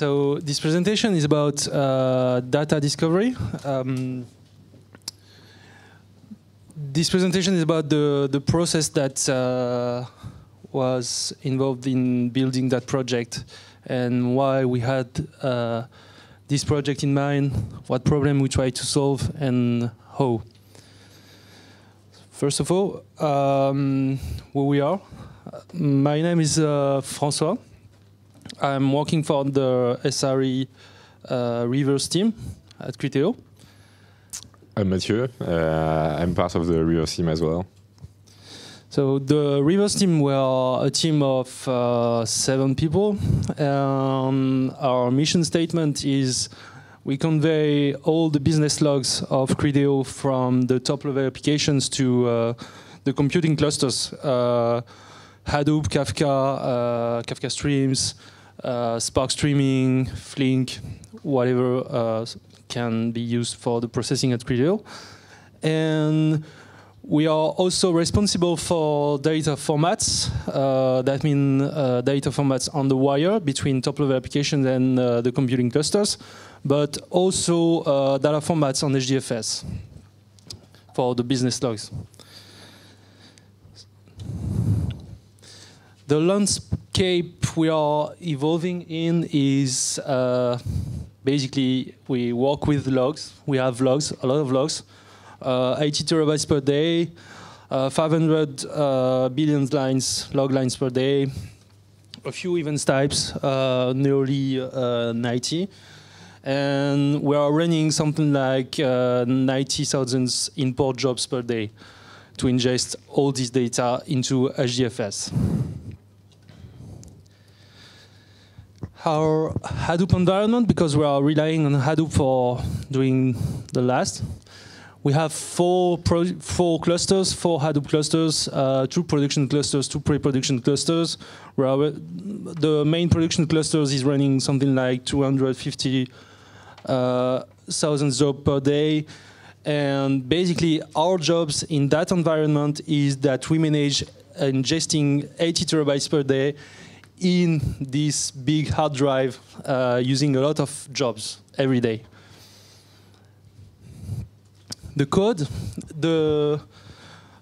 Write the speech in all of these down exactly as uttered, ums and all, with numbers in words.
so this presentation is about uh, data discovery. Um, this presentation is about the, the process that uh, was involved in building that project and why we had uh, this project in mind, what problem we tried to solve, and how. First of all, um, who we are. My name is uh, François. I'm working for the S R E uh, Reverse team at Criteo. I'm Mathieu. Uh, I'm part of the Reverse team as well. So the Reverse team were a team of uh, seven people. Um, our mission statement is we convey all the business logs of Criteo from the top-level applications to uh, the computing clusters. Uh, Hadoop, Kafka, uh, Kafka Streams, Uh, Spark streaming, Flink, whatever uh, can be used for the processing at Criteo. And we are also responsible for data formats. Uh, that means uh, data formats on the wire between top-level applications and uh, the computing clusters, but also uh, data formats on H D F S for the business logs. The landscape we are evolving in is uh, basically we work with logs. We have logs, a lot of logs, uh, eighty terabytes per day, uh, five hundred uh, billion lines, log lines per day, a few events types, uh, nearly uh, ninety. And we are running something like uh, ninety thousand import jobs per day to ingest all this data into H D F S. Our Hadoop environment, because we are relying on Hadoop for doing the last. We have four, pro four clusters, four Hadoop clusters, uh, two production clusters, two pre-production clusters. We are, the main production clusters is running something like two hundred fifty thousand uh, jobs per day. And basically, our jobs in that environment is that we manage ingesting eighty terabytes per day in this big hard drive uh, using a lot of jobs every day. The code, the,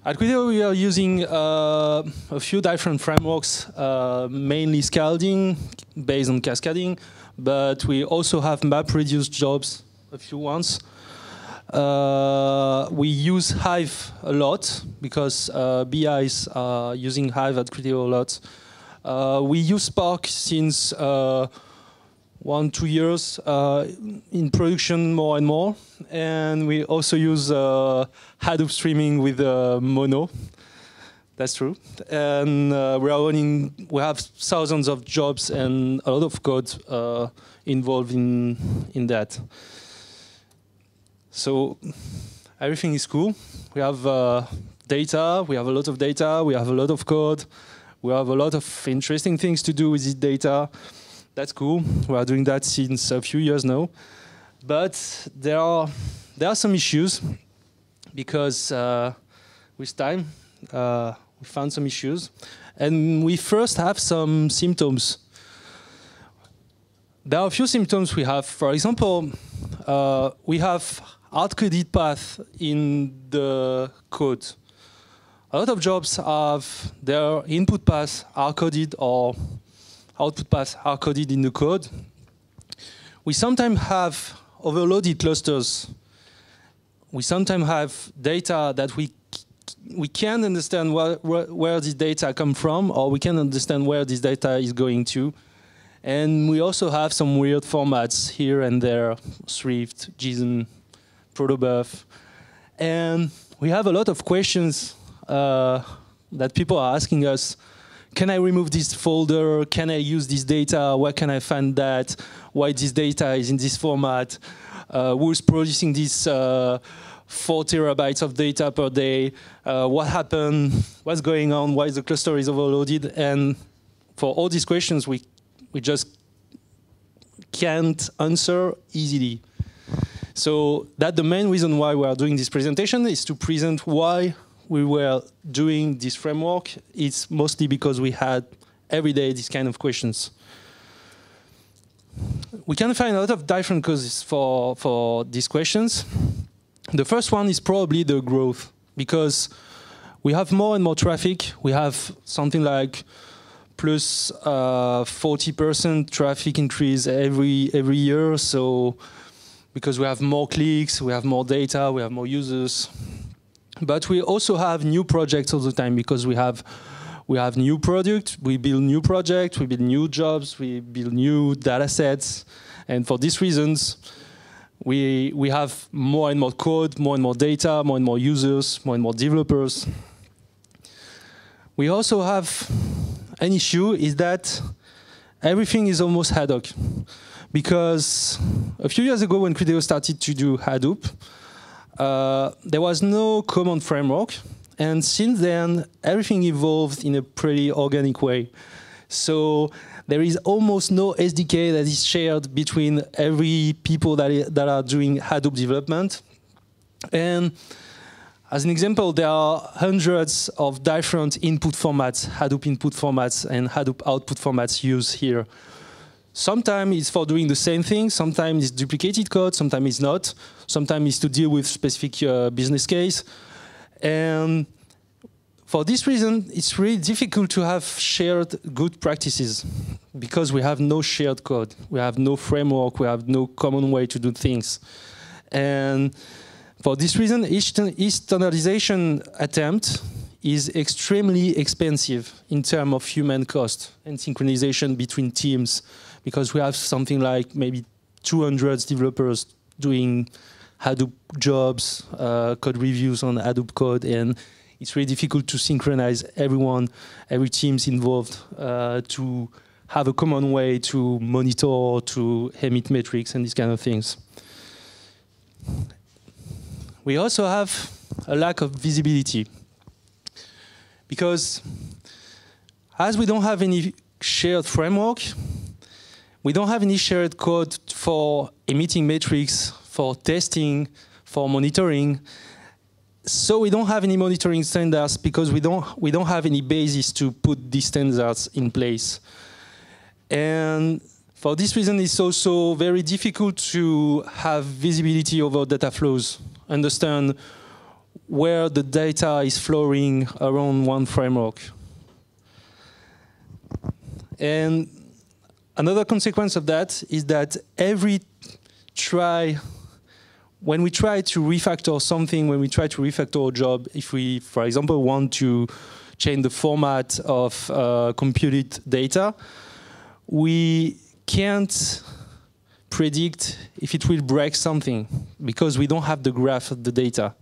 at Criteo we are using uh, a few different frameworks, uh, mainly Scalding, based on Cascading, but we also have MapReduce jobs, a few ones. Uh, we use Hive a lot, because uh, B Is are using Hive at Criteo a lot. Uh, we use Spark since uh, one, two years uh, in production more and more. And we also use uh, Hadoop streaming with uh, Mono. That's true. And uh, we are running, we have thousands of jobs and a lot of code uh, involved in, in that. So everything is cool. We have uh, data, we have a lot of data, we have a lot of code. We have a lot of interesting things to do with this data. That's cool. We are doing that since a few years now. But there are, there are some issues, because uh, with time, uh, we found some issues. And we first have some symptoms. There are a few symptoms we have. For example, uh, we have hard-coded path in the code. A lot of jobs have their input paths are coded or output paths are coded in the code. We sometimes have overloaded clusters. We sometimes have data that we, we can't understand wh wh where this data come from, or we can't understand where this data is going to. And we also have some weird formats here and there, Thrift, JSON, Protobuf. And we have a lot of questions Uh, that people are asking us, can I remove this folder? Can I use this data? Where can I find that? Why this data is in this format? Uh, who's producing this uh, four terabytes of data per day? Uh, what happened? What's going on? Why the cluster is overloaded? And for all these questions, we, we just can't answer easily. So that's the main reason why we are doing this presentation, is to present why we were doing this framework. It's mostly because we had every day these kind of questions. we can find a lot of different causes for, for these questions. The first one is probably the growth, because we have more and more traffic. We have something like plus uh, forty percent traffic increase every every year. So because we have more clicks, we have more data, we have more users. But we also have new projects all the time, because we have we have new product, we build new projects, we build new jobs, we build new data sets. And for these reasons, we we have more and more code, more and more data, more and more users, more and more developers. We also have an issue is that everything is almost ad hoc. Because a few years ago when Criteo started to do Hadoop, uh, there was no common framework. And since then, everything evolved in a pretty organic way. So there is almost no S D K that is shared between every people that, is, that are doing Hadoop development. And as an example, there are hundreds of different input formats, Hadoop input formats and Hadoop output formats used here. Sometimes it's for doing the same thing, sometimes it's duplicated code, sometimes it's not, sometimes it's to deal with specific uh, business case. And for this reason, it's really difficult to have shared good practices, because we have no shared code, we have no framework, we have no common way to do things. And for this reason, each, each standardization attempt is extremely expensive in terms of human cost and synchronization between teams, because we have something like maybe two hundred developers doing Hadoop jobs, uh, code reviews on Hadoop code, and it's really difficult to synchronize everyone, every team's involved, uh, to have a common way to monitor, to emit metrics, and these kind of things. We also have a lack of visibility, because as we don't have any shared framework, we don't have any shared code for emitting metrics, for testing, for monitoring. So we don't have any monitoring standards, because we don't we don't have any basis to put these standards in place. And for this reason, it's also very difficult to have visibility over data flows, understand where the data is flowing around one framework. And another consequence of that is that every try, when we try to refactor something, when we try to refactor a job, if we, for example, want to change the format of uh, computed data, we can't predict if it will break something, because we don't have the graph of the data.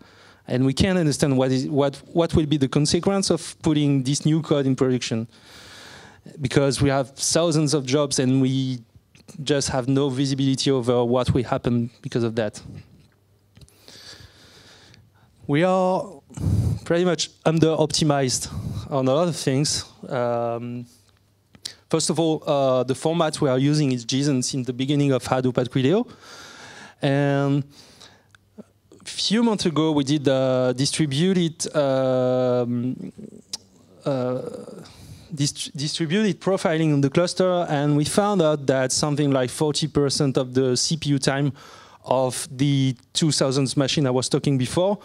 And we can't understand what, is, what, what will be the consequence of putting this new code in production, because we have thousands of jobs and we just have no visibility over what will happen because of that. We are pretty much under-optimized on a lot of things. Um, first of all, uh, the format we are using is JSON since the beginning of Hadoop at Criteo. And a few months ago, we did a distributed, um, uh, dist distributed profiling on the cluster, and we found out that something like forty percent of the C P U time of the two thousands machine I was talking before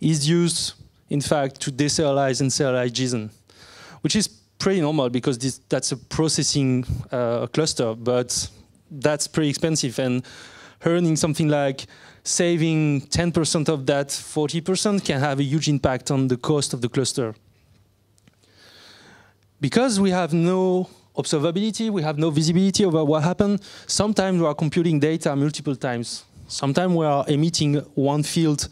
is used, in fact, to deserialize and serialize JSON, which is pretty normal, because this, that's a processing uh, cluster, but that's pretty expensive. And earning something like saving ten percent of that forty percent can have a huge impact on the cost of the cluster. Because we have no observability, we have no visibility over what happened, sometimes we are computing data multiple times. Sometimes we are emitting one field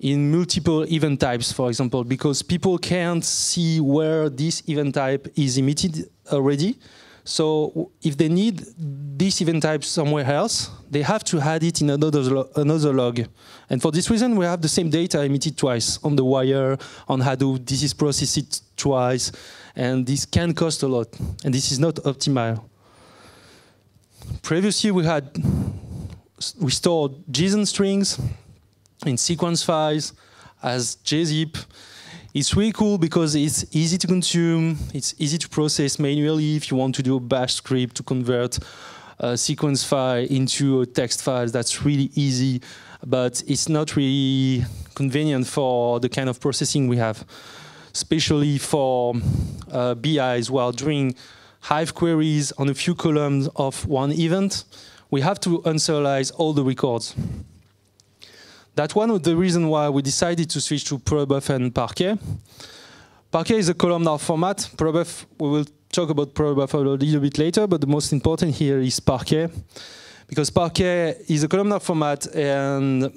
in multiple event types, for example, because people can't see where this event type is emitted already. So if they need this event type somewhere else, they have to add it in another, lo another log. And for this reason, we have the same data emitted twice on the wire, on Hadoop. This is processed twice, and this can cost a lot. And this is not optimal. Previously, we had we stored JSON strings in sequence files as JZip. It's really cool because it's easy to consume, it's easy to process manually if you want to do a bash script to convert a sequence file into a text file. That's really easy, but it's not really convenient for the kind of processing we have, especially for uh, B Is while doing Hive queries on a few columns of one event. We have to unserialize all the records. That's one of the reasons why we decided to switch to Protobuf and Parquet. Parquet is a columnar format. Protobuf, we will talk about Protobuf a little bit later, but the most important here is Parquet, because Parquet is a columnar format, and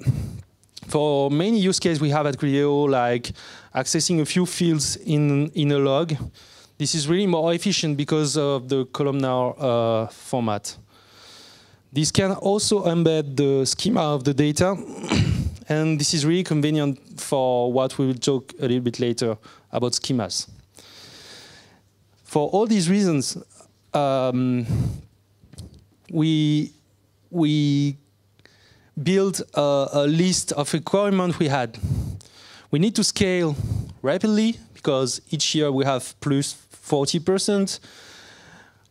for many use cases we have at Criteo, like accessing a few fields in, in a log, this is really more efficient because of the columnar uh, format. This can also embed the schema of the data, and this is really convenient for what we will talk a little bit later about schemas. For all these reasons, um, we, we built a, a list of requirements we had. We need to scale rapidly, because each year we have plus forty percent.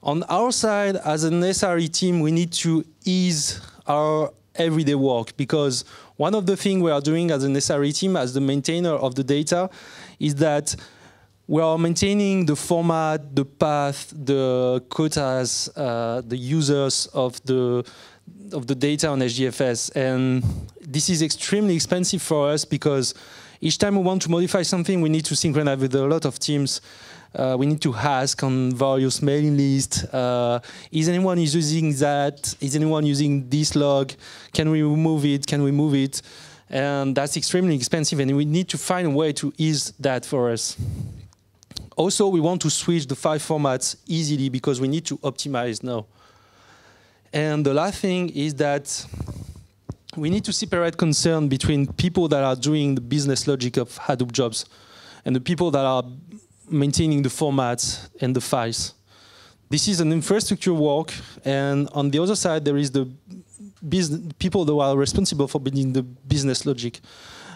On our side, as an S R E team, we need to ease our everyday work, because one of the things we are doing as an S R E team, as the maintainer of the data, is that we are maintaining the format, the path, the quotas, uh, the users of the, of the data on H D F S. And this is extremely expensive for us, because each time we want to modify something, we need to synchronize with a lot of teams. Uh, we need to ask on various mailing lists, uh, is anyone using that? Is anyone using this log? Can we remove it? Can we move it? And that's extremely expensive, and we need to find a way to ease that for us. Also, we want to switch the file formats easily, because we need to optimize now. And the last thing is that we need to separate concern between people that are doing the business logic of Hadoop jobs and the people that are maintaining the formats and the files. This is an infrastructure work, and on the other side, there is the people that are responsible for building the business logic.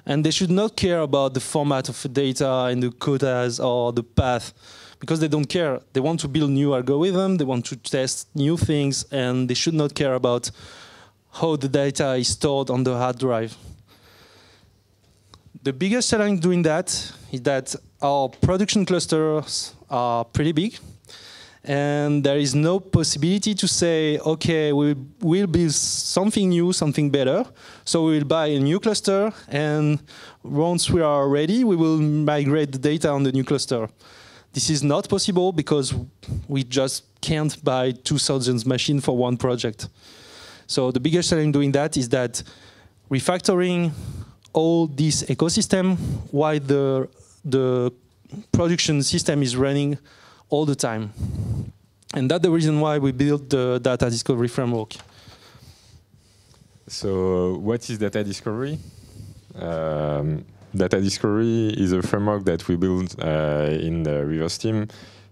And they should not care about the format of the data and the quotas or the path, because they don't care. They want to build new algorithms, they want to test new things, and they should not care about how the data is stored on the hard drive. The biggest challenge doing that is that our production clusters are pretty big, and there is no possibility to say, okay, we will build something new, something better. So we will buy a new cluster, and once we are ready, we will migrate the data on the new cluster. This is not possible, because we just can't buy two thousand machines for one project. So the biggest challenge doing that is that refactoring all this ecosystem while the, the production system is running all the time. And that's the reason why we built the data discovery framework. So what is data discovery? Um, data discovery is a framework that we built uh, in the reverse team.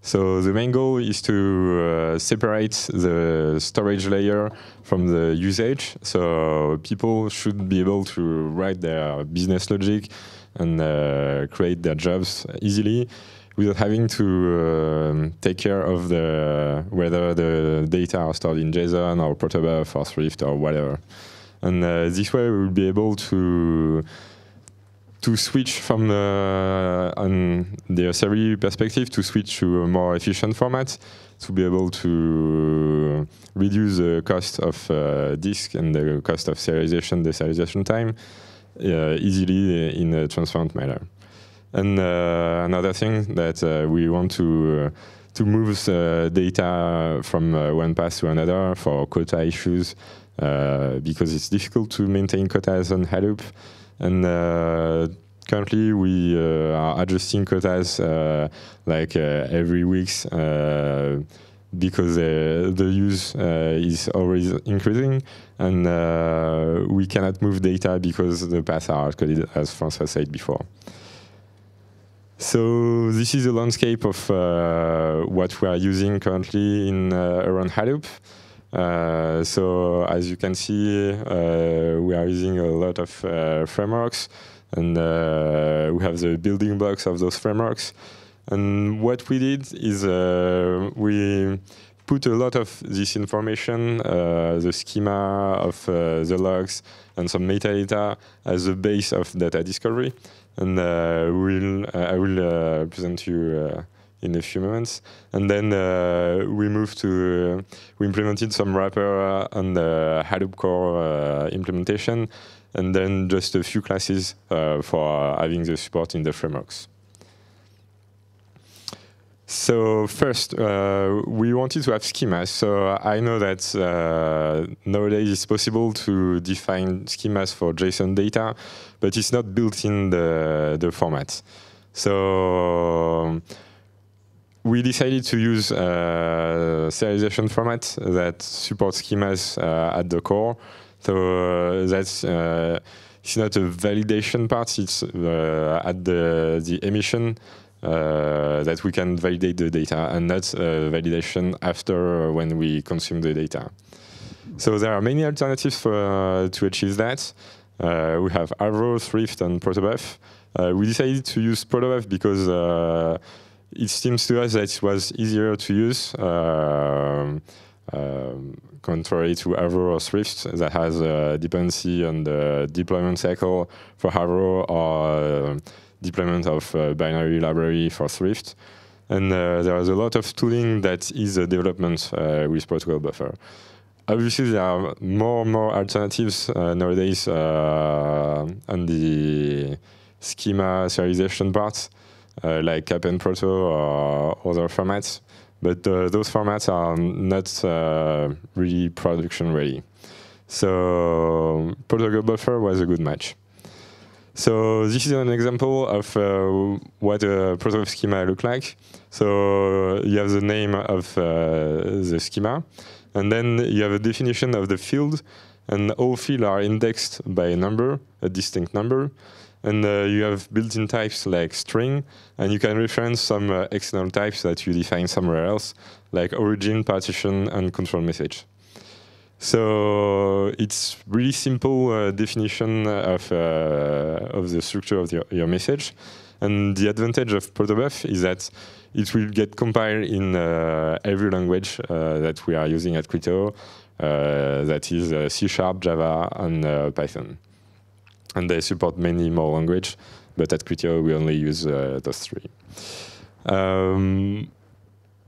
So the main goal is to uh, separate the storage layer from the usage. So people should be able to write their business logic and uh, create their jobs easily, without having to uh, take care of the, whether the data are stored in JSON or Protobuf or Thrift or whatever. And uh, this way we will be able to to switch from the, on the S R E perspective, to switch to a more efficient format, to be able to reduce the cost of uh, disk and the cost of serialization, deserialization time uh, easily in a transparent manner. And uh, another thing that uh, we want to, uh, to move uh, data from uh, one path to another for quota issues, uh, because it's difficult to maintain quotas on Hadoop. And uh, currently, we uh, are adjusting quotas uh, like uh, every week uh, because uh, the use uh, is always increasing. And uh, we cannot move data because the paths are hard-coded, as François said before. So this is the landscape of uh, what we are using currently in uh, around Hadoop. Uh, so as you can see, uh, we are using a lot of uh, frameworks, and uh, we have the building blocks of those frameworks. And what we did is uh, we put a lot of this information, uh, the schema of uh, the logs and some metadata as the base of data discovery. And uh, we'll, uh, I will uh, present you uh, in a few moments. And then uh, we moved to, uh, we implemented some wrapper on the Hadoop core uh, implementation, and then just a few classes uh, for having the support in the frameworks. So first, uh, we wanted to have schemas. So I know that uh, nowadays it's possible to define schemas for JSON data, but it's not built in the, the format. So we decided to use a serialization format that supports schemas uh, at the core. So uh, that's uh, it's not a validation part, it's uh, at the, the emission. Uh, that we can validate the data and not uh, validation after uh, when we consume the data. So there are many alternatives for, uh, to achieve that. Uh, we have Avro, Thrift, and Protobuf. Uh, we decided to use Protobuf because uh, it seems to us that it was easier to use, uh, um, contrary to Avro or Thrift that has a dependency on the deployment cycle for Avro or uh, deployment of uh, binary library for Thrift. And uh, there is a lot of tooling that is a development uh, with protocol buffer. Obviously, there are more and more alternatives uh, nowadays uh, on the schema serialization part, uh, like Cap'n Proto or other formats. But uh, those formats are not uh, really production ready. So protocol buffer was a good match. So this is an example of uh, what a Protobuf schema looks like. So you have the name of uh, the schema, and then you have a definition of the field, and all fields are indexed by a number, a distinct number. And uh, you have built-in types like string, and you can reference some uh, external types that you define somewhere else, like origin, partition, and control message. So it's really simple uh, definition of, uh, of the structure of the, your message. And the advantage of Protobuf is that it will get compiled in uh, every language uh, that we are using at Criteo, uh, that is uh, C Sharp, Java, and uh, Python. And they support many more languages, but at Criteo we only use uh, those three. Um,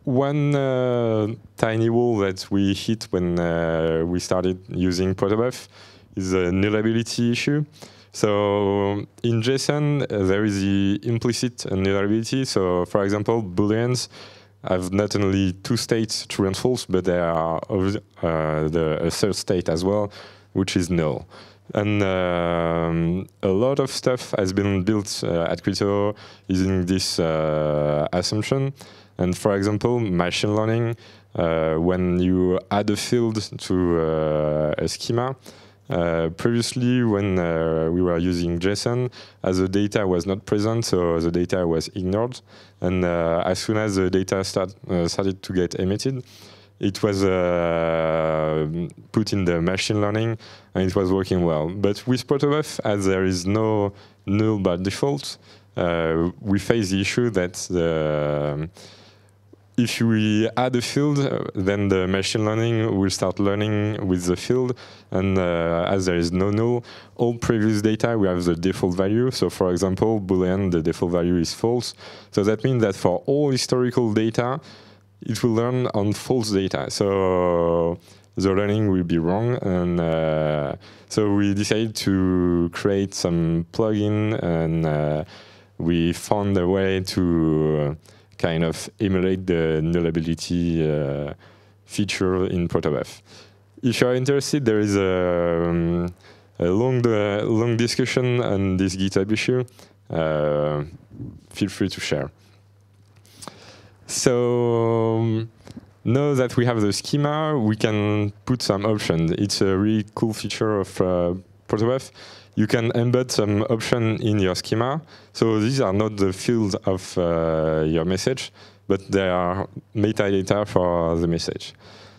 One uh, tiny wall that we hit when uh, we started using Protobuf is a nullability issue. So in JSON, uh, there is the implicit nullability. So for example, Booleans have not only two states, true and false, but there are uh, the, a third state as well, which is null. And um, a lot of stuff has been built uh, at Criteo using this uh, assumption. And for example, machine learning, uh, when you add a field to uh, a schema, uh, previously when uh, we were using JSON, as the data was not present, so the data was ignored. And uh, as soon as the data start, uh, started to get emitted, it was uh, put in the machine learning, and it was working well. But with Protobuf, as there is no null by default, uh, we face the issue that the if we add a field, then the machine learning will start learning with the field. And uh, as there is no null, all previous data, we have the default value. So for example, Boolean, the default value is false. So that means that for all historical data, it will learn on false data. So the learning will be wrong. And uh, so we decided to create some plugin, and uh, we found a way to uh, kind of emulate the nullability uh, feature in Protobuf. If you're interested, there is a, um, a long, uh, long discussion on this GitHub issue. Uh, feel free to share. So um, now that we have the schema, we can put some options. It's a really cool feature of uh, Protobuf. You can embed some option in your schema. So these are not the fields of uh, your message, but they are metadata for the message.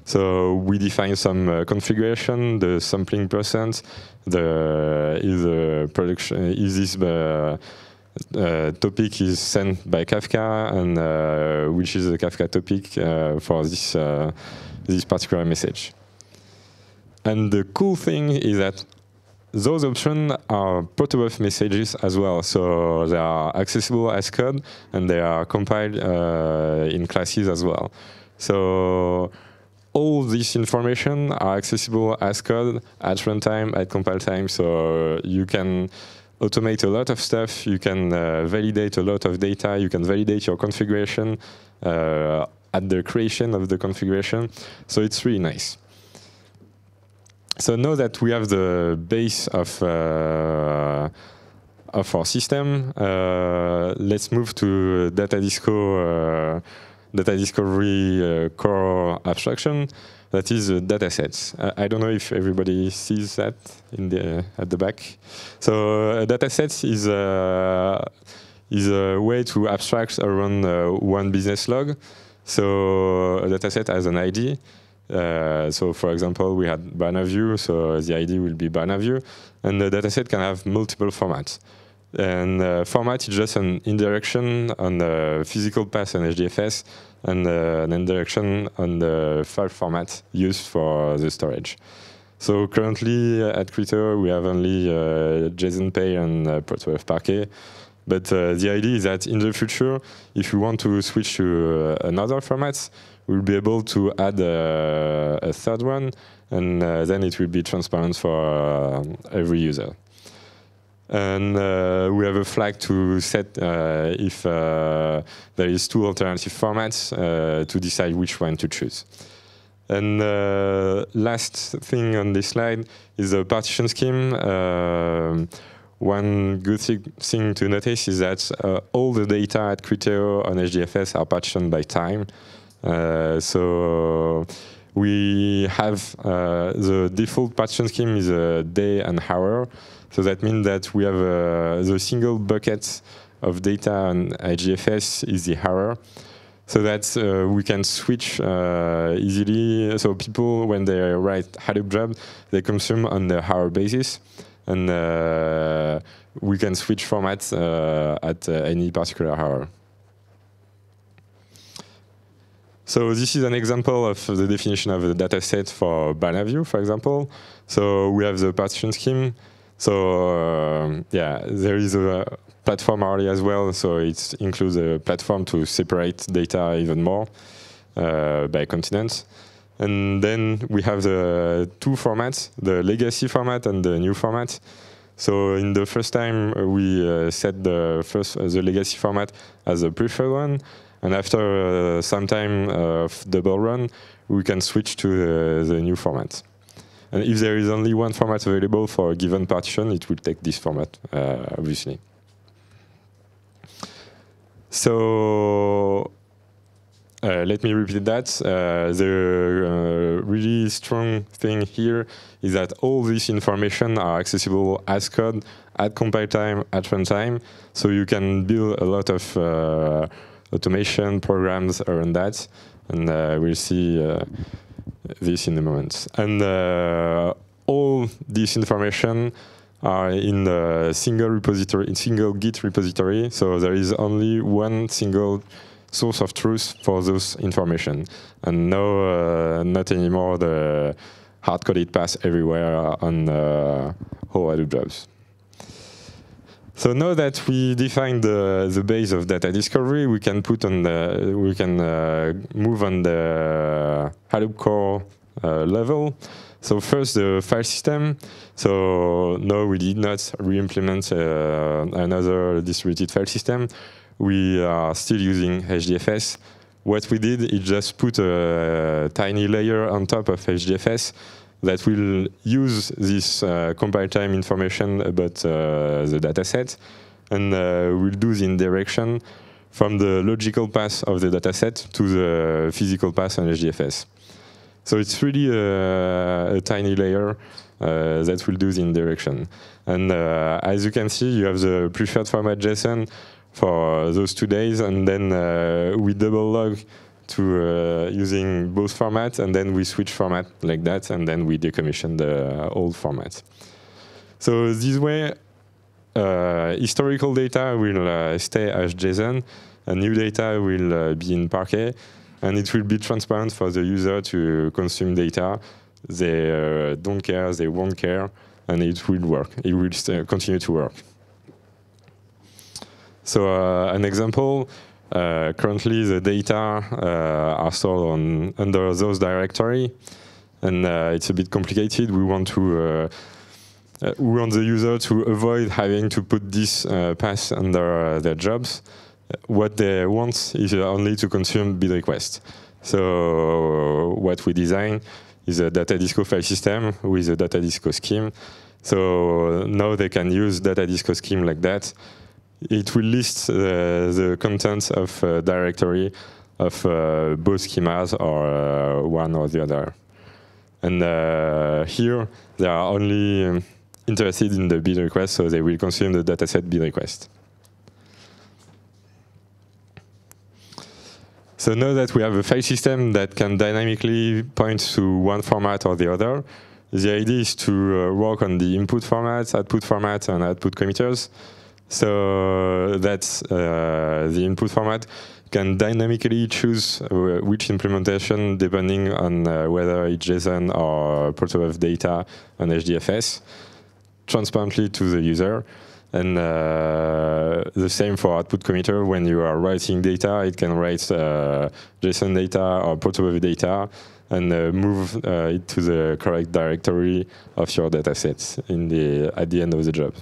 So we define some uh, configuration, the sampling percent, the is the production is this uh, uh, topic is sent by Kafka, and uh, which is the Kafka topic uh, for this uh, this particular message. And the cool thing is that those options are Protobuf messages as well, so they are accessible as code, and they are compiled uh, in classes as well. So all this information are accessible as code at runtime, at compile time, so you can automate a lot of stuff, you can uh, validate a lot of data, you can validate your configuration uh, at the creation of the configuration, so it's really nice. So now that we have the base of, uh, of our system, uh, let's move to DataDisco, uh, DataDisco re uh, core abstraction. That is uh, datasets. Uh, I don't know if everybody sees that in the, uh, at the back. So uh, datasets is uh, is a way to abstract around uh, one business log. So a dataset has an I D. Uh, so, for example, we had BannerView, so the I D will be BannerView, and the dataset can have multiple formats. And uh, format is just an indirection on the physical path on H D F S, and uh, an indirection on the file format used for the storage. So currently uh, at Criteo we have only uh, JSON Pay and uh, Protobuf Parquet. But uh, the idea is that in the future, if we want to switch to uh, another format, we'll be able to add uh, a third one, and uh, then it will be transparent for uh, every user. And uh, we have a flag to set uh, if uh, there is two alternative formats uh, to decide which one to choose. And uh, last thing on this slide is the partition scheme. Uh, One good thing to notice is that uh, all the data at Criteo on H D F S are partitioned by time. Uh, so we have uh, the default partition scheme is a day and hour. So that means that we have uh, the single bucket of data on H D F S is the hour. So that uh, we can switch uh, easily. So people, when they write Hadoop job, they consume on the hour basis. And uh, we can switch formats uh, at uh, any particular hour. So this is an example of the definition of a data set for BannerView, for example. So we have the partition scheme. So uh, yeah, there is a platform already as well. So it includes a platform to separate data even more uh, by continent. And then we have the two formats, the legacy format and the new format. So in the first time, we uh, set the first uh, the legacy format as the preferred one. And after uh, some time of double run, we can switch to uh, the new format. And if there is only one format available for a given partition, it will take this format, uh, obviously. So Uh, let me repeat that. Uh, the uh, really strong thing here is that all this information are accessible as code at compile time, at runtime. So you can build a lot of uh, automation programs around that. And uh, we'll see uh, this in a moment. And uh, all this information are in a single repository, in single Git repository. So there is only one single source of truth for those information, and no, uh, not anymore the hard-coded path everywhere on uh, whole Hadoop jobs. So now that we define the the base of data discovery, we can put on the we can uh, move on the Hadoop core uh, level. So first the file system. So no, we did not re-implement uh, another distributed file system. We are still using H D F S. What we did is just put a tiny layer on top of H D F S that will use this uh, compile time information about uh, the dataset, and uh, will do the indirection from the logical path of the dataset to the physical path on H D F S. So it's really a, a tiny layer uh, that will do the indirection. And uh, as you can see, you have the preferred format JSON for those two days, and then uh, we double log to uh, using both formats, and then we switch format like that, and then we decommission the old format. So this way, uh, historical data will uh, stay as JSON, and new data will uh, be in Parquet, and it will be transparent for the user to consume data. They uh, don't care, they won't care, and it will work. It will continue to work. So uh, an example, uh, currently the data uh, are stored on, under those directory, and uh, it's a bit complicated. We want to uh, uh, we want the user to avoid having to put this uh, path under uh, their jobs. What they want is only to consume bid requests. So what we design is a DataDisco file system with a DataDisco scheme. So now they can use DataDisco scheme like that. It will list uh, the contents of uh, directory of uh, both schemas, or uh, one or the other. And uh, here, they are only um, interested in the bid request, so they will consume the dataset bid request. So now that we have a file system that can dynamically point to one format or the other, the idea is to uh, work on the input formats, output formats, and output committers. So that uh, the input format can dynamically choose uh, which implementation depending on uh, whether it's JSON or Protobuf data on H D F S, transparently to the user. And uh, the same for output committer. When you are writing data, it can write uh, JSON data or Protobuf data and uh, move uh, it to the correct directory of your datasets in the, at the end of the job.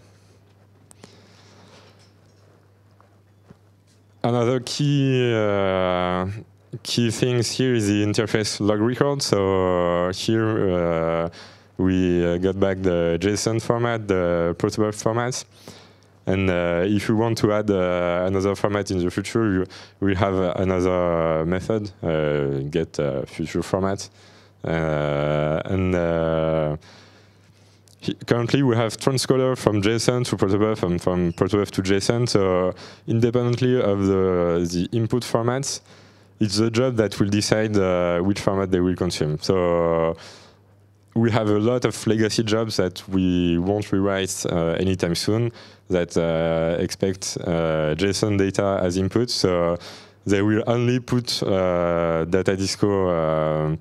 Another key uh, key things here is the interface log record. So uh, here uh, we uh, got back the JSON format, the Protobuf formats, and uh, if you want to add uh, another format in the future, you will have uh, another method, uh, get uh, future format, uh, and. Uh, Currently, we have transcoder from JSON to Protobuf and from Protobuf to JSON. So independently of the, the input formats, it's the job that will decide uh, which format they will consume. So we have a lot of legacy jobs that we won't rewrite uh, anytime soon that uh, expect uh, JSON data as input. So they will only put uh, DataDisco uh,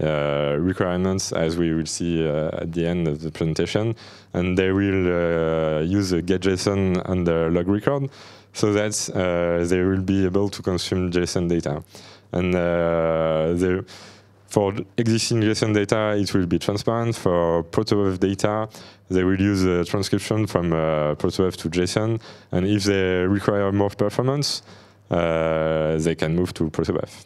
Uh, requirements, as we will see uh, at the end of the presentation, and they will uh, use a get JSON and the log record, so that uh, they will be able to consume JSON data. And uh, they, for existing JSON data, it will be transparent. For Protobuf data, they will use a transcription from uh, Protobuf to JSON, and if they require more performance, uh, they can move to Protobuf.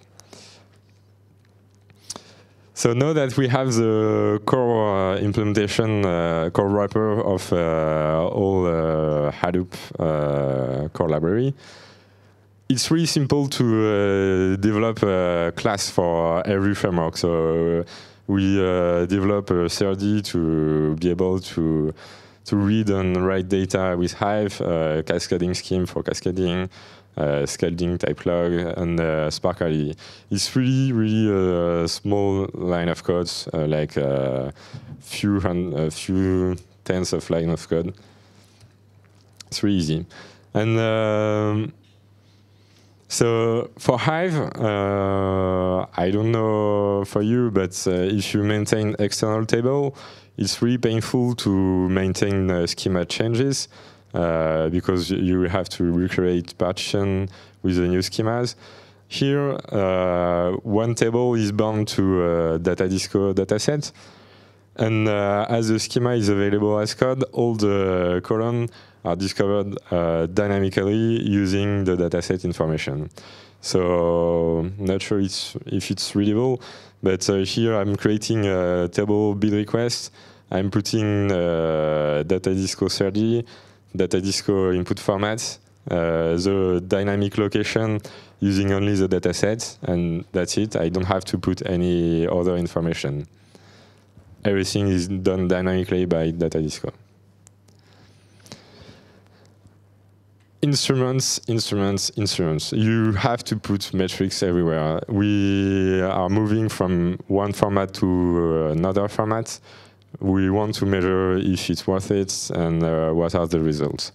So now that we have the core uh, implementation, uh, core wrapper of uh, all uh, Hadoop uh, core library, it's really simple to uh, develop a class for every framework. So we uh, develop a SerDe to be able to, to read and write data with Hive, uh, cascading scheme for cascading, Uh, Scalding type log, and uh, Spark R D. It's really, really a uh, small line of code, uh, like uh, few a few tens of line of code. It's really easy. And um, so for Hive, uh, I don't know for you, but uh, if you maintain external table, it's really painful to maintain uh, schema changes. Uh, because you have to recreate partition with the new schemas. Here, uh, one table is bound to a DataDisco dataset, and uh, as the schema is available as code, all the columns are discovered uh, dynamically using the dataset information. So not sure it's, if it's readable, but uh, here I'm creating a table bid request. I'm putting uh, DataDisco SerDe, DataDisco input formats, uh, the dynamic location using only the dataset, and that's it. I don't have to put any other information. Everything is done dynamically by DataDisco. Instruments, instruments, instruments. You have to put metrics everywhere. We are moving from one format to another format. We want to measure if it's worth it and uh, what are the results.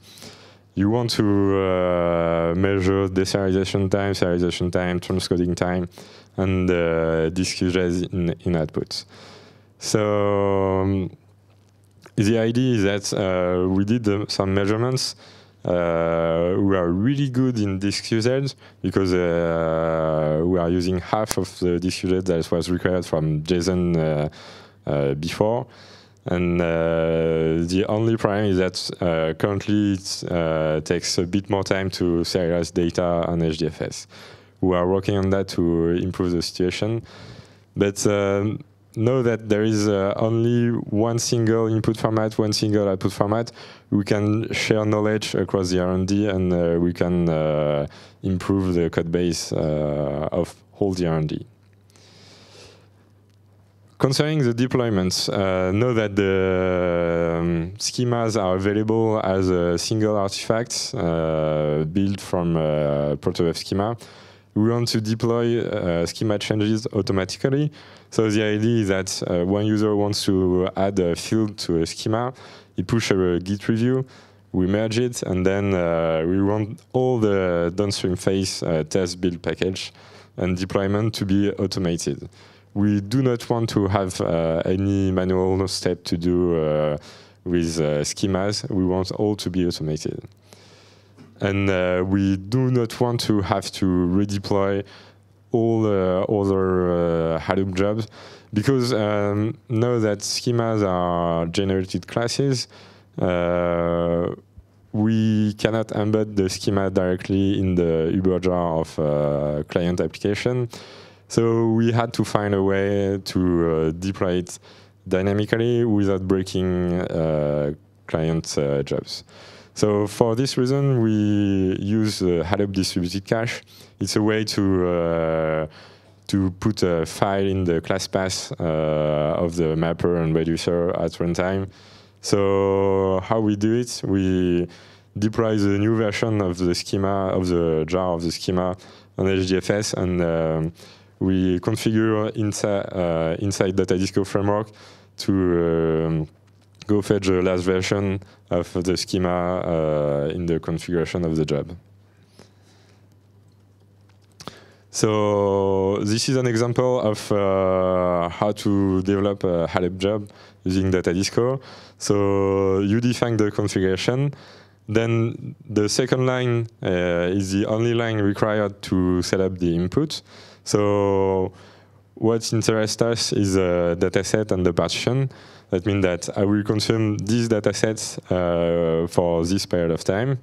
You want to uh, measure deserialization time, serialization time, transcoding time, and uh, disk usage in, in output. So um, the idea is that uh, we did uh, some measurements. Uh, we are really good in disk usage because uh, we are using half of the disk usage that was required from JSON uh, uh, before. And uh, the only problem is that uh, currently it uh, takes a bit more time to serialize data on H D F S. We are working on that to improve the situation. But uh, know that there is uh, only one single input format, one single output format. We can share knowledge across the R and D, and uh, we can uh, improve the code base uh, of all the R and D. Concerning the deployments, uh, know that the um, schemas are available as a single artifact uh, built from uh, Protobuf schema. We want to deploy uh, schema changes automatically. So the idea is that uh, one user wants to add a field to a schema, he pushes a Git review, we merge it, and then uh, we want all the downstream phase uh, test build package and deployment to be automated. We do not want to have uh, any manual step to do uh, with uh, schemas. We want all to be automated. And uh, we do not want to have to redeploy all uh, other uh, Hadoop jobs, because um, know that schemas are generated classes. Uh, we cannot embed the schema directly in the UberJar of uh, client application. So we had to find a way to uh, deploy it dynamically without breaking uh, client uh, jobs. So for this reason, we use uh, Hadoop distributed cache. It's a way to uh, to put a file in the class path uh, of the mapper and reducer at runtime. So how we do it? We deploy the new version of the schema of the jar of the schema on H D F S and. Um, We configure inside, uh, inside DataDisco framework to um, go fetch the last version of the schema uh, in the configuration of the job. So this is an example of uh, how to develop a Hadoop job using DataDisco. So you define the configuration. Then the second line uh, is the only line required to set up the input. So what interests us is the dataset and the partition. That means that I will consume these datasets uh, for this period of time.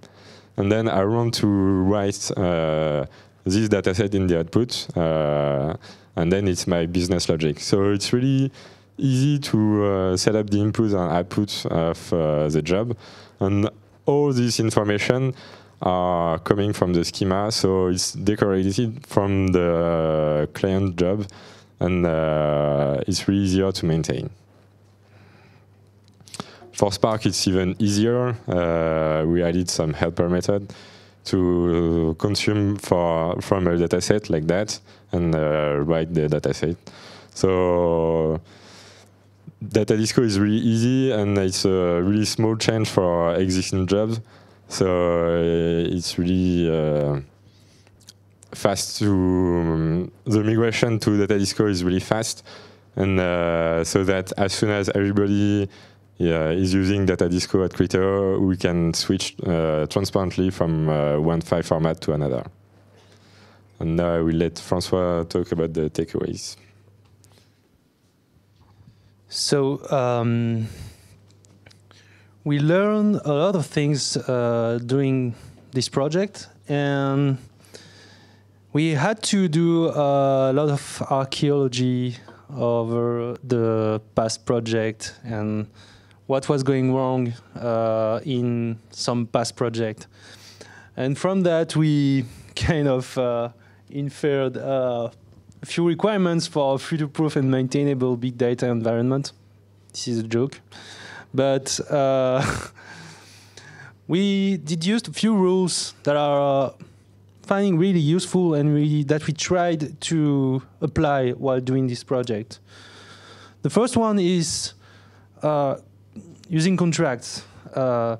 And then I want to write uh, this dataset in the output. Uh, and then it's my business logic. So it's really easy to uh, set up the input and output of uh, the job. And all this information are coming from the schema, so it's decorated from the uh, client job, and uh, it's really easier to maintain. For Spark, it's even easier. Uh, we added some helper method to consume for, from a dataset like that and uh, write the dataset. So DataDisco is really easy, and it's a really small change for existing jobs. So uh, it's really uh, fast to, um, the migration to DataDisco is really fast. And uh, so that as soon as everybody yeah, is using DataDisco at Criteo, we can switch uh, transparently from uh, one file format to another. And now I will let François talk about the takeaways. So, um we learned a lot of things uh, during this project, and we had to do a lot of archaeology over the past project and what was going wrong uh, in some past project. And from that, we kind of uh, inferred uh, a few requirements for a future-proof and maintainable big data environment. This is a joke. But uh, we deduced a few rules that are uh, finding really useful and we, that we tried to apply while doing this project. The first one is uh, using contracts, uh,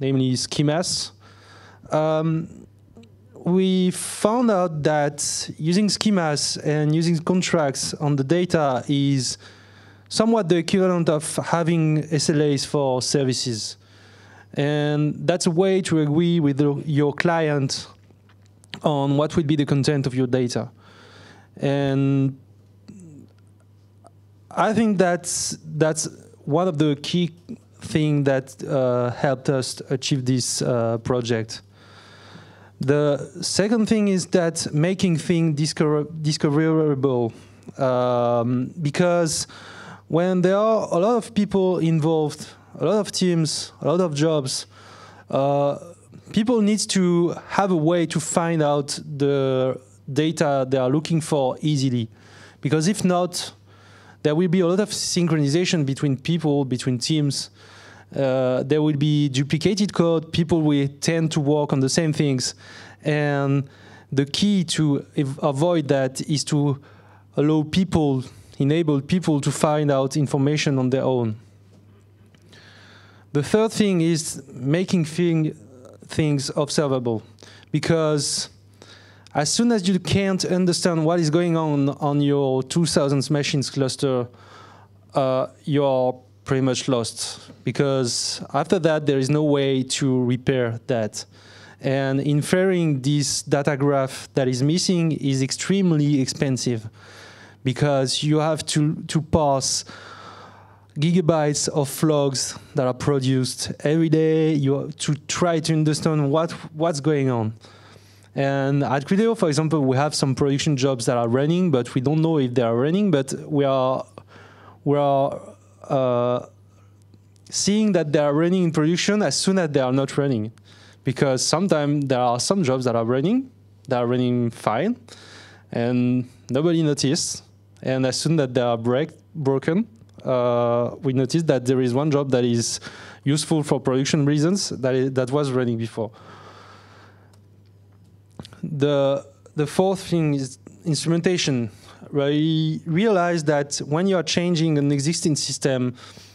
namely schemas, um, we found out that using schemas and using contracts on the data is somewhat the equivalent of having S L As for services. And that's a way to agree with the, your client on what would be the content of your data. And I think that's, that's one of the key things that uh, helped us achieve this uh, project. The second thing is that making things discover discoverable, um, because when there are a lot of people involved, a lot of teams, a lot of jobs, uh, people need to have a way to find out the data they are looking for easily. Because if not, there will be a lot of synchronization between people, between teams. Uh, there will be duplicated code. People will tend to work on the same things. And the key to avoid that is to allow people, enable people to find out information on their own. The third thing is making thing, things observable, because as soon as you can't understand what is going on on your two thousand machines cluster, uh, you're pretty much lost, because after that, there is no way to repair that. And inferring this data graph that is missing is extremely expensive, because you have to, to parse gigabytes of logs that are produced every day you to try to understand what what's going on. And at Criteo, for example, we have some production jobs that are running, but we don't know if they are running, but we are we are uh, seeing that they are running in production as soon as they are not running, because sometimes there are some jobs that are running that are running fine and nobody noticed, and as soon that they are break, broken Uh, we noticed that there is one job that is useful for production reasons that, is, that was running before. The, the fourth thing is instrumentation. We realize that when you are changing an existing system,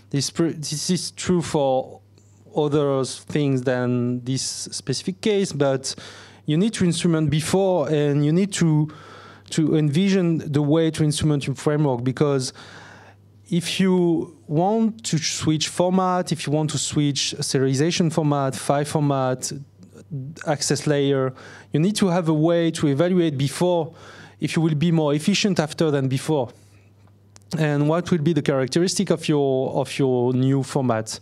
this, pr this is true for other things than this specific case, but you need to instrument before, and you need to, to envision the way to instrument your framework, because if you want to switch format, if you want to switch serialization format, file format, access layer, you need to have a way to evaluate before if you will be more efficient after than before, and what will be the characteristic of your, of your new format.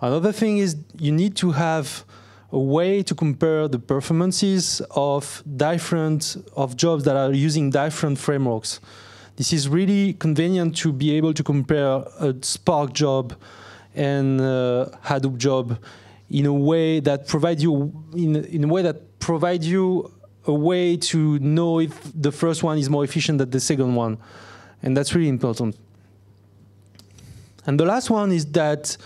Another thing is you need to have a way to compare the performances of different of jobs that are using different frameworks. This is really convenient to be able to compare a Spark job and a Hadoop job in a way that provide you in, in a way that provide you a way to know if the first one is more efficient than the second one, and that's really important. And the last one is that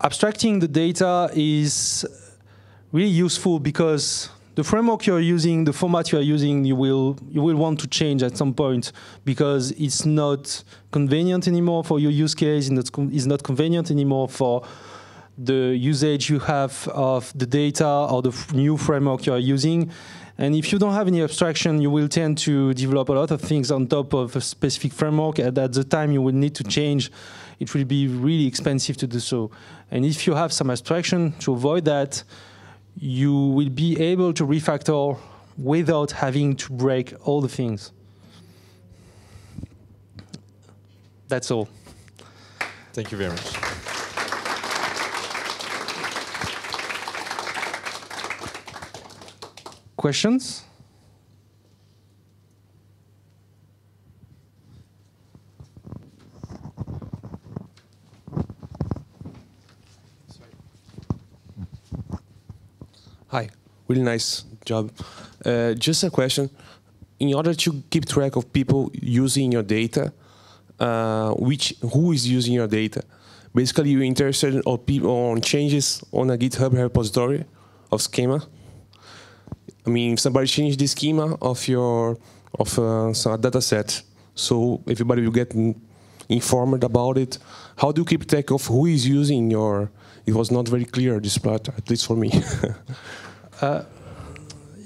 abstracting the data is really useful, because the framework you're using, the format you're using, you will, you will want to change at some point, because it's not convenient anymore for your use case, and it's not convenient anymore for the usage you have of the data or the new framework you're using. And if you don't have any abstraction, you will tend to develop a lot of things on top of a specific framework, and at the time you will need to change, it will be really expensive to do so. And if you have some abstraction to avoid that, you will be able to refactor without having to break all the things. That's all. Thank you very much. Questions? Hi, really nice job. Uh, just a question. In order to keep track of people using your data, uh, which who is using your data? Basically, you're interested on, people, on changes on a GitHub repository of schema. I mean, if somebody changed the schema of your of uh, some data set, so everybody will get informed about it? How do you keep track of who is using your? It was not very clear, this plot, at least for me. uh,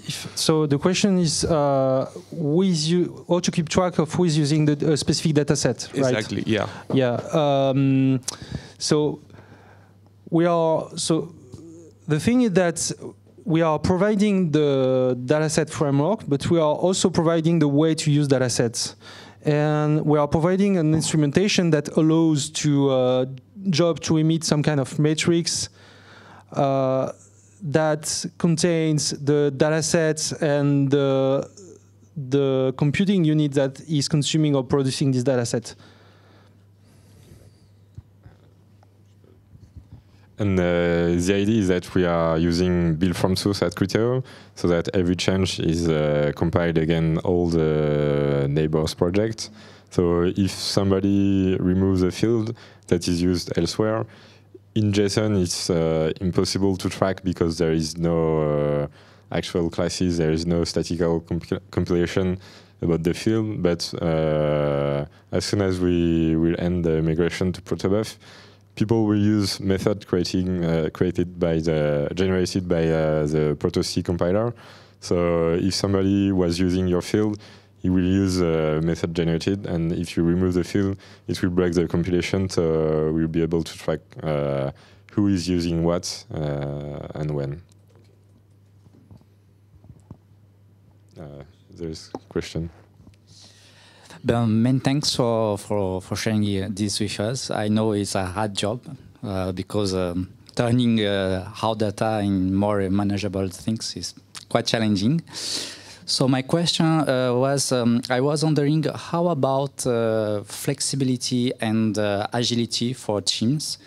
if, so the question is, uh, who is you, how to keep track of who is using the uh, specific data set, right? Exactly, yeah. Yeah. Um, so we are, so the thing is that we are providing the dataset framework, but we are also providing the way to use datasets. And we are providing an instrumentation that allows to uh, job to emit some kind of matrix uh, that contains the datasets and the, the computing unit that is consuming or producing this dataset. And uh, the idea is that we are using build from source at Criteo, so that every change is uh, compiled again all the neighbors projects. So if somebody removes a field that is used elsewhere, in JSON it's uh, impossible to track because there is no uh, actual classes, there is no statistical comp compilation about the field. But uh, as soon as we will end the migration to Protobuf, people will use method creating, uh, created by the generated by uh, the Proto-C compiler. So if somebody was using your field, he will use a uh, method generated, and if you remove the field, it will break the compilation. So we'll be able to track uh, who is using what uh, and when. Uh, there's a question. Ben, many thanks for, for, for sharing this with us. I know it's a hard job uh, because um, turning uh, raw data in more manageable things is quite challenging. So my question uh, was, um, I was wondering how about uh, flexibility and uh, agility for teams?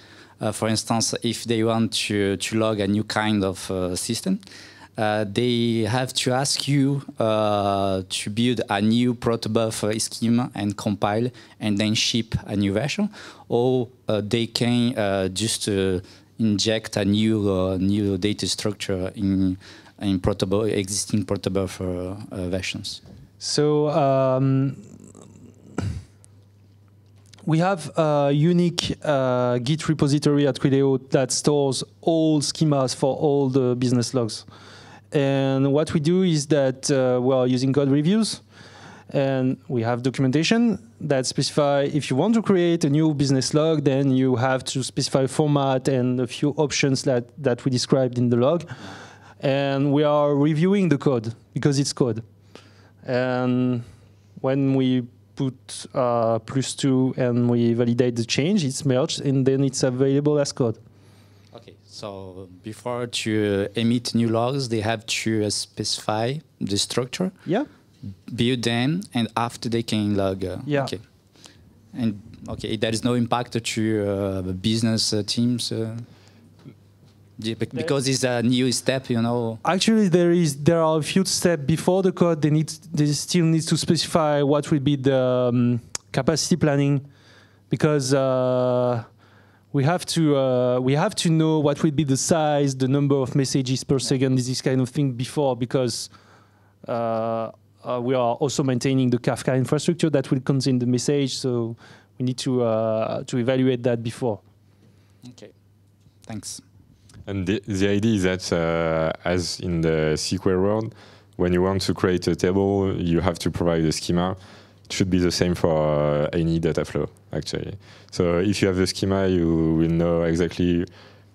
Uh, for instance, if they want to, to log a new kind of uh, system, Uh, they have to ask you uh, to build a new protobuf uh, schema and compile and then ship a new version, or uh, they can uh, just uh, inject a new uh, new data structure in in protobuf, existing protobuf uh, uh, versions. So um, we have a unique uh, Git repository at Criteo that stores all schemas for all the business logs. And what we do is that uh, we are using code reviews, and we have documentation that specify if you want to create a new business log, then you have to specify format and a few options that, that we described in the log. And we are reviewing the code because it's code. And when we put uh, plus two and we validate the change, it's merged, and then it's available as code. So before to emit new logs, they have to specify the structure, yeah, build them, and after they can log. Uh, yeah. Okay. And okay, there is no impact to uh, business uh, teams uh, because it's a new step, you know. Actually, there is there are a few steps before the code. They need they still need to specify what will be the um, capacity planning, because. Uh, We have to uh, we have to know what will be the size, the number of messages per second, this kind of thing before, because uh, uh, we are also maintaining the Kafka infrastructure that will contain the message. So we need to uh, to evaluate that before. Okay, thanks. And the, the idea is that uh, as in the S Q L world, when you want to create a table, you have to provide a schema. It should be the same for uh, any data flow, actually. So if you have the schema, you will know exactly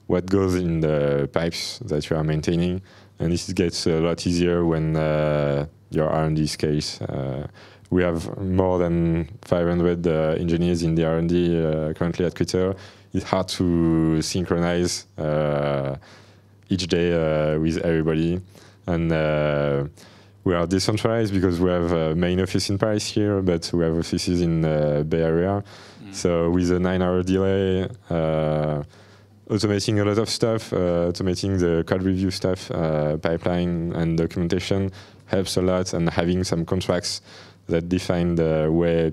what goes in the pipes that you are maintaining. And this gets a lot easier when uh, your R and D scales. Uh, we have more than five hundred uh, engineers in the R and D uh, currently at Criteo. It's hard to synchronize uh, each day uh, with everybody. And uh, we are decentralized because we have a main office in Paris here, but we have offices in the uh, Bay Area. Mm. So with a nine-hour delay, uh, automating a lot of stuff, uh, automating the code review stuff, uh, pipeline and documentation helps a lot, and having some contracts that define the way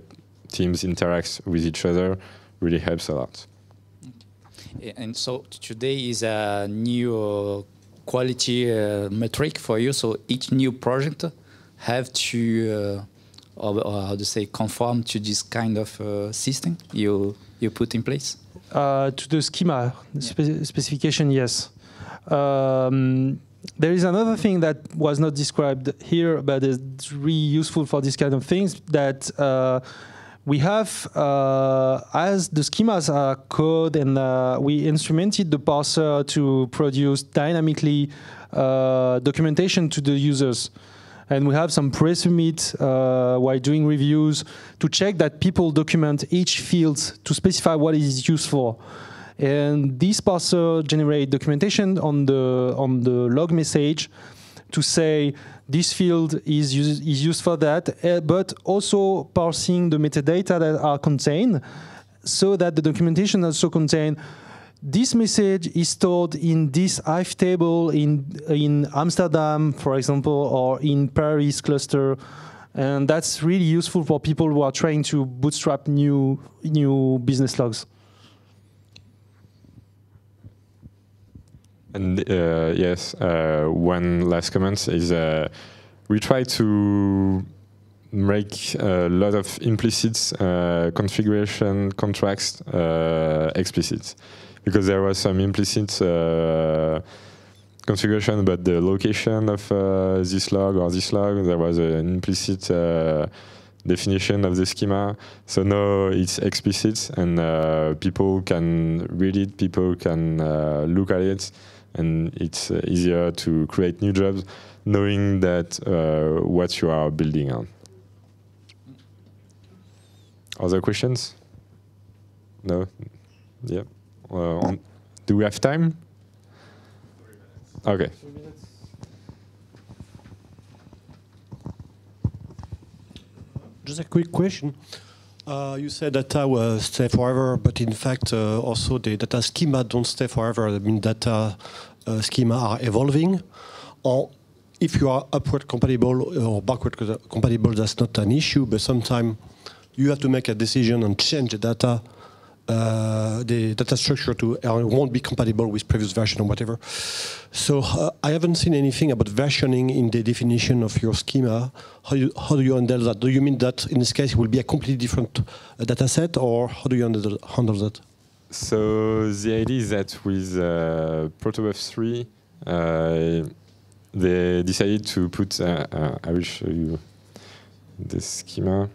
teams interact with each other really helps a lot. Okay. And so today is a new... Uh, quality uh, metric for you, so each new project have to uh, or, or how to say, conform to this kind of uh, system you you put in place? Uh, to the schema spe yeah. specification, yes. Um, there is another thing that was not described here, but it's really useful for this kind of things, that uh, we have, uh, as the schemas are code, and uh, we instrumented the parser to produce dynamically uh, documentation to the users. And we have some pre-submit uh, while doing reviews to check that people document each field to specify what it is used for. And this parser generates documentation on the on the log message to say this field is use, is used for that, uh, but also parsing the metadata that are contained, so that the documentation also contains this message is stored in this Hive table in in Amsterdam, for example, or in Paris cluster. And that's really useful for people who are trying to bootstrap new new business logs. And uh, yes, uh, one last comment is uh, we try to make a lot of implicit uh, configuration contracts uh, explicit, because there was some implicit uh, configuration about the location of uh, this log or this log. There was an implicit uh, definition of the schema. So now it's explicit, and uh, people can read it, people can uh, look at it, and it's uh, easier to create new jobs knowing that uh, what you are building on. Other questions? No? Yeah. Uh, on. Do we have time? Okay. Just a quick question. Uh, you said data will stay forever, but in fact, uh, also the data schema don't stay forever. I mean, data uh, schema are evolving. Or if you are upward compatible or backward compatible, that's not an issue. But sometimes you have to make a decision and change the data. Uh, the data structure to uh, won't be compatible with previous version or whatever. So uh, I haven't seen anything about versioning in the definition of your schema. How do you, how do you handle that? Do you mean that in this case it will be a completely different uh, data set, or how do you handle, handle that? So the idea is that with uh, Protobuf three, uh, they decided to put, uh, uh, I will show you the schema.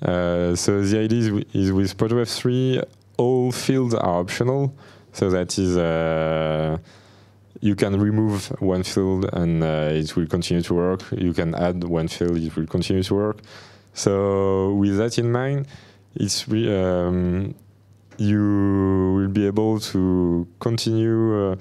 Uh, so the idea is, is with Protobuf three, all fields are optional. So that is, uh, you can remove one field and uh, it will continue to work. You can add one field, it will continue to work. So with that in mind, it's re um, you will be able to continue uh,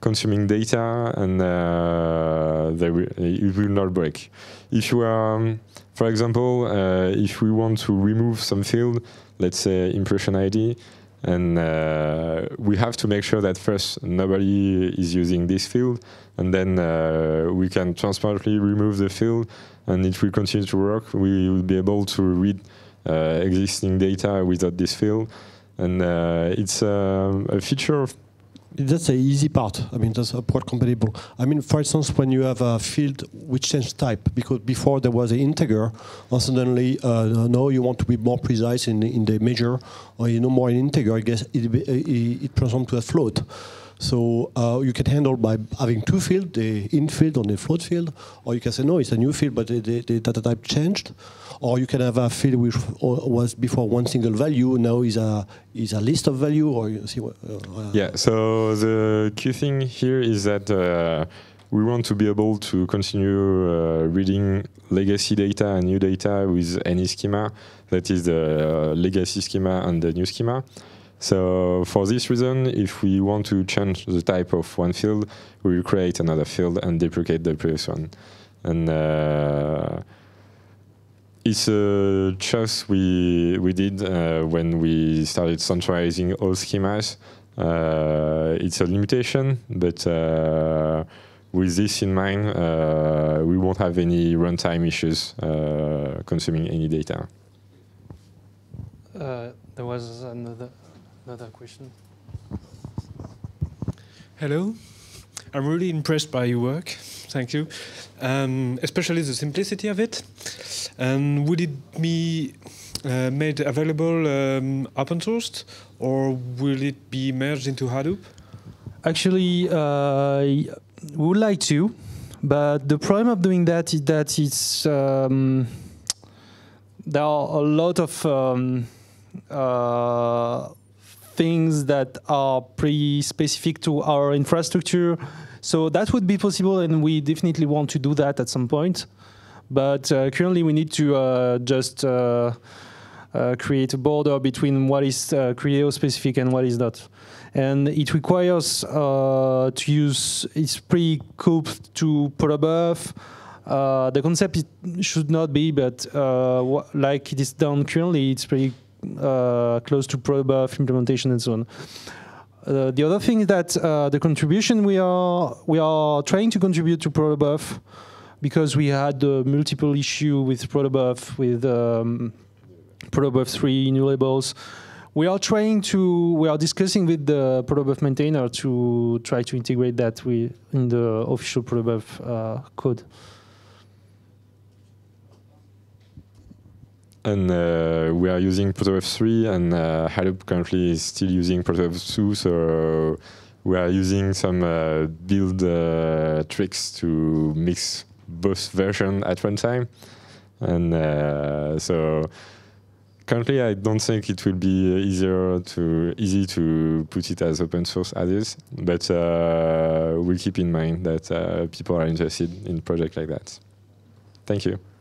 consuming data, and uh, they will, it will not break. If you are, um, for example, uh, if we want to remove some field, let's say impression I D, and uh, we have to make sure that first nobody is using this field, and then uh, we can transparently remove the field, and it will continue to work. We will be able to read uh, existing data without this field, and uh, it's um, a feature of. That's the easy part. I mean, that's upward compatible. I mean, for instance, when you have a field which changes type, because before there was an integer, and suddenly uh, now you want to be more precise in, in the measure, or you know more in integer, I guess it, it, it transforms to a float. So uh, you can handle by having two fields, the in field and the float field, or you can say, no, it's a new field, but the, the, the data type changed. Or you can have a field which was before one single value, now is a is a list of value, or you see what. Uh, yeah. So the key thing here is that uh, we want to be able to continue uh, reading legacy data and new data with any schema. That is the uh, legacy schema and the new schema. So for this reason, if we want to change the type of one field, we will create another field and duplicate the previous one, and. Uh, It's a choice we we did uh, when we started centralizing all schemas. Uh, it's a limitation, but uh, with this in mind, uh, we won't have any runtime issues uh, consuming any data. Uh, there was another another question. Hello, I'm really impressed by your work. Thank you, um, especially the simplicity of it. And would it be uh, made available um, open sourced, or will it be merged into Hadoop? Actually, uh, we would like to, but the problem of doing that is that it's um, there are a lot of um, uh, things that are pretty specific to our infrastructure. So that would be possible, and we definitely want to do that at some point. But uh, currently, we need to uh, just uh, uh, create a border between what is uh, Criteo-specific and what is not. And it requires uh, to use, it's pretty cooped to Protobuf. Uh, the concept it should not be, but uh, like it is done currently, it's pretty uh, close to Protobuf implementation and so on. Uh, the other thing is that uh, the contribution we are, we are trying to contribute to Protobuf, because we had uh, multiple issues with Protobuf, with um, Protobuf three new labels. We are trying to, we are discussing with the Protobuf maintainer to try to integrate that with, in the official Protobuf uh, code. And uh, we are using Protobuf three, and uh, Hadoop currently is still using Protobuf two, so we are using some uh, build uh, tricks to mix both versions at one time. And uh, so currently, I don't think it will be easier to easy to put it as open source as is, but uh, we'll keep in mind that uh, people are interested in projects like that. Thank you.